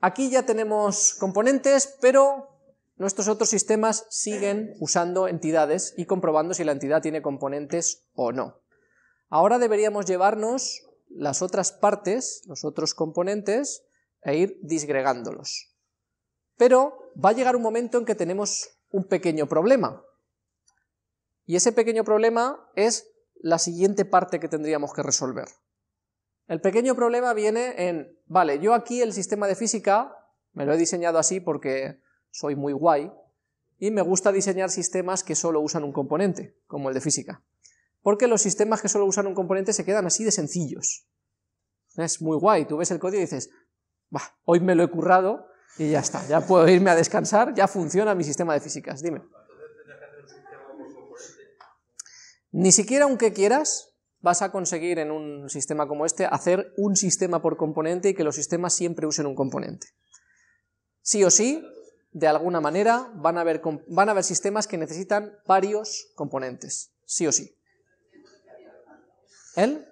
Aquí ya tenemos componentes, pero nuestros otros sistemas siguen usando entidades y comprobando si la entidad tiene componentes o no. Ahora deberíamos llevarnos las otras partes, los otros componentes, e ir disgregándolos. Pero va a llegar un momento en que tenemos un pequeño problema. Y ese pequeño problema es la siguiente parte que tendríamos que resolver. El pequeño problema viene en, vale, yo aquí el sistema de física me lo he diseñado así porque soy muy guay y me gusta diseñar sistemas que solo usan un componente, como el de física. Porque los sistemas que solo usan un componente se quedan así de sencillos. Es muy guay, tú ves el código y dices, bah, hoy me lo he currado y ya está, ya puedo irme a descansar, ya funciona mi sistema de físicas, dime. Ni siquiera aunque quieras, vas a conseguir en un sistema como este hacer un sistema por componente y que los sistemas siempre usen un componente. Sí o sí, de alguna manera, van a haber sistemas que necesitan varios componentes, sí o sí. ¿El?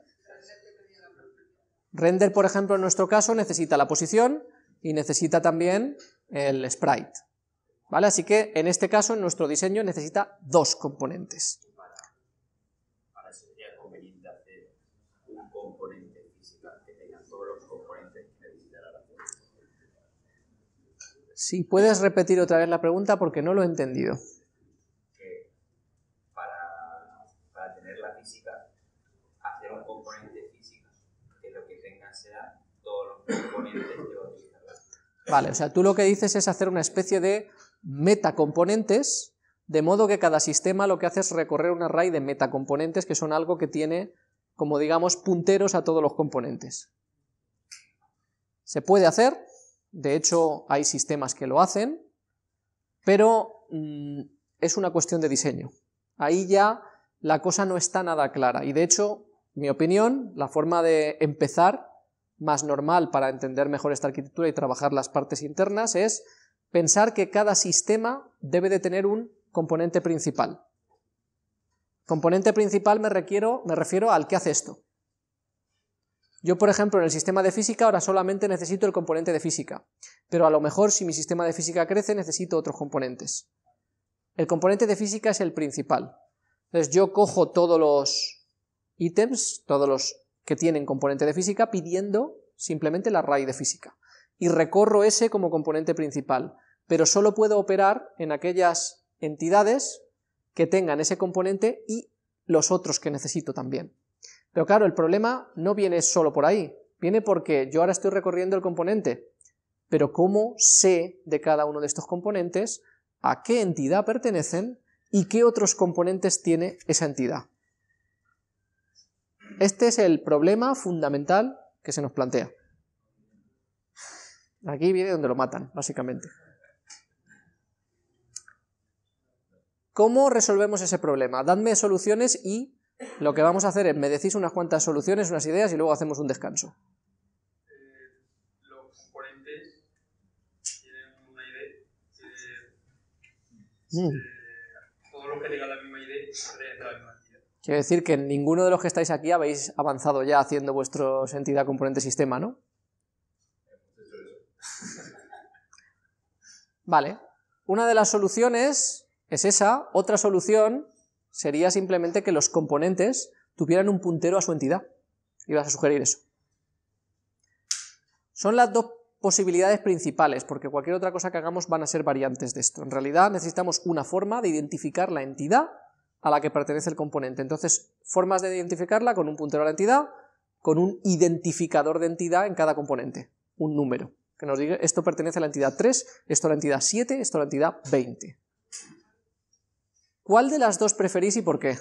Render, por ejemplo, en nuestro caso, necesita la posición y necesita también el sprite, ¿vale? Así que, en este caso, en nuestro diseño necesita dos componentes. Si puedes repetir otra vez la pregunta porque no lo he entendido. Que para tener la física, hacer un componente físico que lo que tenga sea todos los componentes que voy a utilizar. Vale, o sea, tú lo que dices es hacer una especie de metacomponentes, de modo que cada sistema lo que hace es recorrer un array de metacomponentes que son algo que tiene, como digamos, punteros a todos los componentes. Se puede hacer. De hecho, hay sistemas que lo hacen, pero es una cuestión de diseño. Ahí ya la cosa no está nada clara. Y de hecho, en mi opinión, la forma de empezar más normal para entender mejor esta arquitectura y trabajar las partes internas es pensar que cada sistema debe de tener un componente principal. Componente principal me refiero al que hace esto. Yo, por ejemplo, en el sistema de física ahora solamente necesito el componente de física, pero a lo mejor si mi sistema de física crece necesito otros componentes. El componente de física es el principal. Entonces yo cojo todos los ítems, todos los que tienen componente de física, pidiendo simplemente el array de física, y recorro ese como componente principal, pero solo puedo operar en aquellas entidades que tengan ese componente y los otros que necesito también. Pero claro, el problema no viene solo por ahí, viene porque yo ahora estoy recorriendo el componente, pero ¿cómo sé de cada uno de estos componentes a qué entidad pertenecen y qué otros componentes tiene esa entidad? Este es el problema fundamental que se nos plantea. Aquí viene donde lo matan, básicamente. ¿Cómo resolvemos ese problema? Dadme soluciones y... lo que vamos a hacer es, me decís unas cuantas soluciones, unas ideas y luego hacemos un descanso. Los componentes tienen una ID, todo lo que tenga la misma ID pertenece a la misma entidad. Quiero decir que ninguno de los que estáis aquí habéis avanzado ya haciendo vuestros entidad componente sistema, ¿no? Vale, una de las soluciones es esa, otra solución... sería simplemente que los componentes tuvieran un puntero a su entidad. Ibas a sugerir eso. Son las dos posibilidades principales, porque cualquier otra cosa que hagamos van a ser variantes de esto. En realidad necesitamos una forma de identificar la entidad a la que pertenece el componente. Entonces, formas de identificarla con un puntero a la entidad, con un identificador de entidad en cada componente, un número, que nos diga esto pertenece a la entidad 3, esto a la entidad 7, esto a la entidad 20. ¿Cuál de las dos preferís y por qué?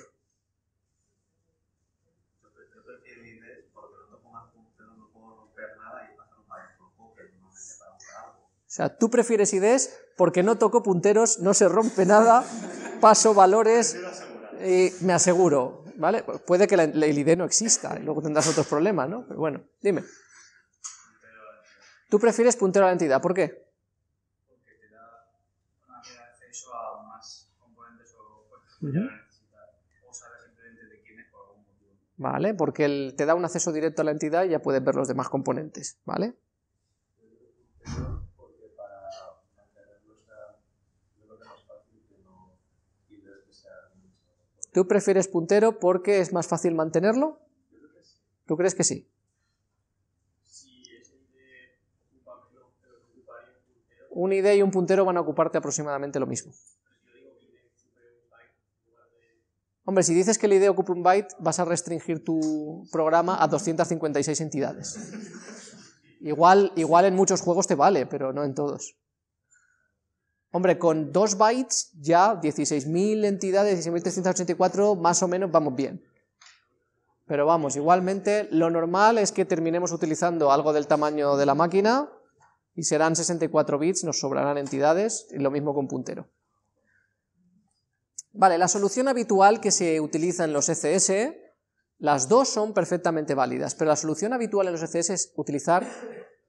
O sea, tú prefieres IDs porque no toco punteros, no se rompe nada, paso valores y me aseguro, ¿vale? Puede que el ID no exista y luego tendrás otros problemas, ¿no? Pero bueno, dime. ¿Tú prefieres puntero a la entidad? ¿Por qué? Vale, porque te da un acceso directo a la entidad y ya puedes ver los demás componentes, ¿vale? anterior, porque para mantenerlo sea, yo creo que es más fácil que no quites que sea mucho. ¿Tú prefieres puntero porque es más fácil mantenerlo? Yo creo que sí. ¿Tú crees que sí? Si es un ID, un puntero. Un ID y un puntero van a ocuparte aproximadamente lo mismo. Hombre, si dices que el ID ocupa un byte, vas a restringir tu programa a 256 entidades. Igual en muchos juegos te vale, pero no en todos. Hombre, con 2 bytes ya 16.000 entidades, 16.384, más o menos vamos bien. Pero vamos, igualmente lo normal es que terminemos utilizando algo del tamaño de la máquina y serán 64 bits, nos sobrarán entidades, y lo mismo con puntero. Vale, la solución habitual que se utiliza en los ECS, las dos son perfectamente válidas, pero la solución habitual en los ECS es utilizar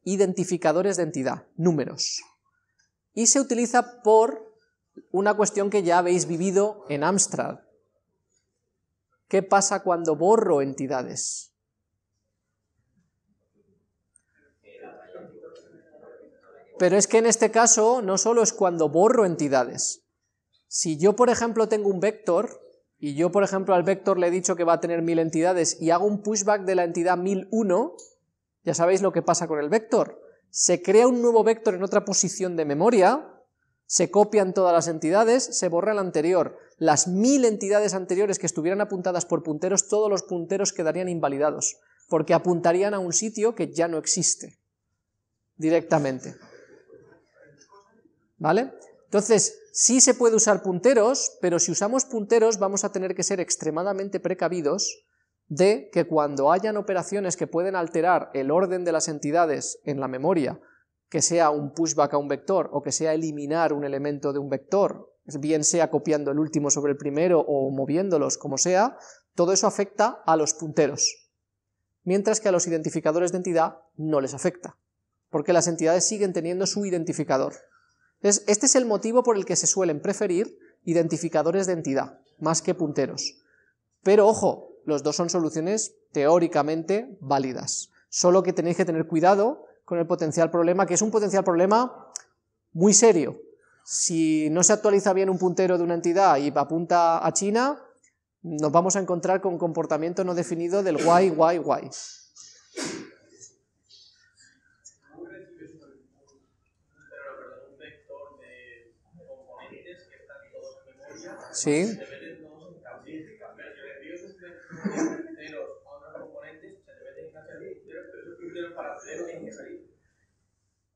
identificadores de entidad, números. Y se utiliza por una cuestión que ya habéis vivido en Amstrad. ¿Qué pasa cuando borro entidades? Pero es que en este caso no solo es cuando borro entidades. Si yo, por ejemplo, tengo un vector, y yo, por ejemplo, al vector le he dicho que va a tener 1000 entidades, y hago un pushback de la entidad 1001, ya sabéis lo que pasa con el vector. Se crea un nuevo vector en otra posición de memoria, se copian todas las entidades, se borra el anterior. Las 1000 entidades anteriores que estuvieran apuntadas por punteros, todos los punteros quedarían invalidados, porque apuntarían a un sitio que ya no existe, directamente. ¿Vale? Entonces, sí se puede usar punteros, pero si usamos punteros vamos a tener que ser extremadamente precavidos de que cuando hayan operaciones que pueden alterar el orden de las entidades en la memoria, que sea un pushback a un vector o que sea eliminar un elemento de un vector, bien sea copiando el último sobre el primero o moviéndolos, como sea, todo eso afecta a los punteros, mientras que a los identificadores de entidad no les afecta, porque las entidades siguen teniendo su identificador. Entonces, este es el motivo por el que se suelen preferir identificadores de entidad, más que punteros. Pero ojo, los dos son soluciones teóricamente válidas, solo que tenéis que tener cuidado con el potencial problema, que es un potencial problema muy serio. Si no se actualiza bien un puntero de una entidad y apunta a China, nos vamos a encontrar con comportamiento no definido del YYY. Sí.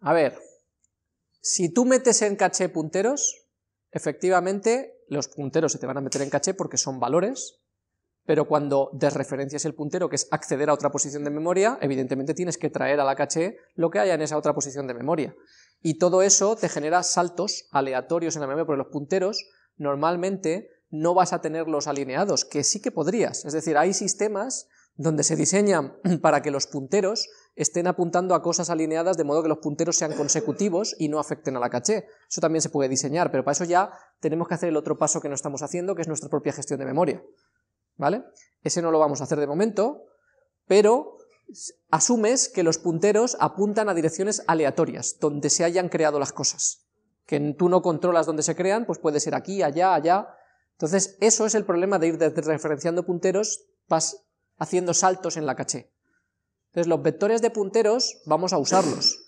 A ver, si tú metes en caché punteros, efectivamente los punteros se te van a meter en caché porque son valores, pero cuando desreferencias el puntero, que es acceder a otra posición de memoria, evidentemente tienes que traer a la caché lo que haya en esa otra posición de memoria. Y todo eso te genera saltos aleatorios en la memoria, porque los punteros normalmente no vas a tenerlos alineados, que sí que podrías. Es decir, hay sistemas donde se diseñan para que los punteros estén apuntando a cosas alineadas, de modo que los punteros sean consecutivos y no afecten a la caché. Eso también se puede diseñar, pero para eso ya tenemos que hacer el otro paso que no estamos haciendo, que es nuestra propia gestión de memoria. ¿Vale? Ese no lo vamos a hacer de momento, pero asumes que los punteros apuntan a direcciones aleatorias, donde se hayan creado las cosas. Que tú no controlas dónde se crean, pues puede ser aquí, allá, allá. Entonces, eso es el problema de ir desreferenciando punteros, vas haciendo saltos en la caché. Entonces, los vectores de punteros vamos a usarlos,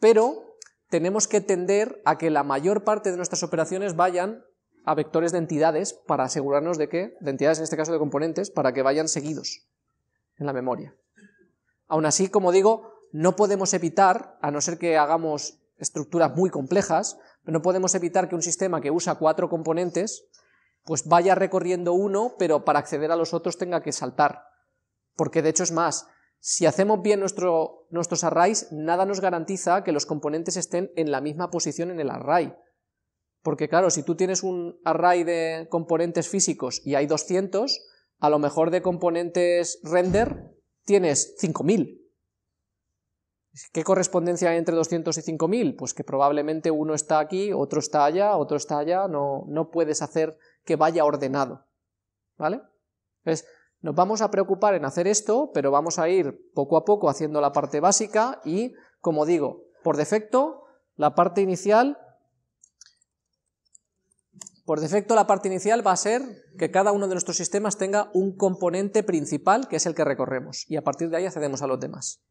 pero tenemos que tender a que la mayor parte de nuestras operaciones vayan a vectores de entidades para asegurarnos de que, de entidades en este caso de componentes, para que vayan seguidos en la memoria. Aún así, como digo, no podemos evitar, a no ser que hagamos estructuras muy complejas, no podemos evitar que un sistema que usa 4 componentes pues vaya recorriendo uno, pero para acceder a los otros tenga que saltar. Porque de hecho es más, si hacemos bien nuestros arrays, nada nos garantiza que los componentes estén en la misma posición en el array. Porque claro, si tú tienes un array de componentes físicos y hay 200, a lo mejor de componentes render tienes 5000. ¿Qué correspondencia hay entre 200 y 5000? Pues que probablemente uno está aquí, otro está allá, no puedes hacer que vaya ordenado, ¿vale? Entonces, nos vamos a preocupar en hacer esto, pero vamos a ir poco a poco haciendo la parte básica y, como digo, por defecto, la parte inicial va a ser que cada uno de nuestros sistemas tenga un componente principal, que es el que recorremos, y a partir de ahí accedemos a los demás.